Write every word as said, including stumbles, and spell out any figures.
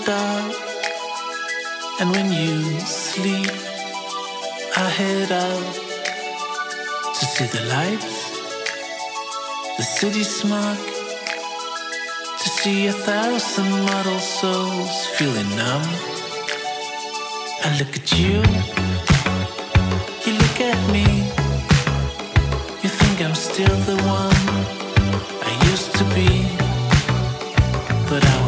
get up, and when you sleep, I head out to see the lights, the city smog, to see a thousand model souls feeling numb. I look at you, you look at me, you think I'm still the one I used to be, but I